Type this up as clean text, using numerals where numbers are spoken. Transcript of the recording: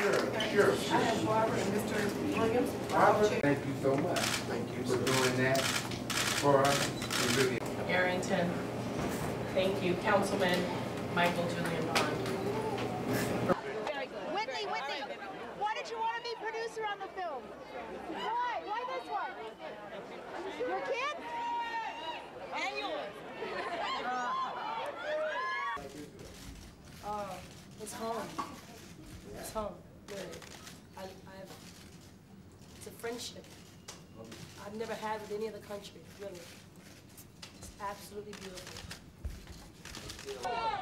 Sure. I have Barbara and Mr. Williams. Barbara, thank you so much. Thank you for doing that for us. Arrington. Thank you, Councilman Michael Julian Bond. Whitney, why did you want to be producer on the film? Why? Why this one? Your kid? And yours. It's home. It's home. It's a friendship I've never had with any other country, really. It's absolutely beautiful.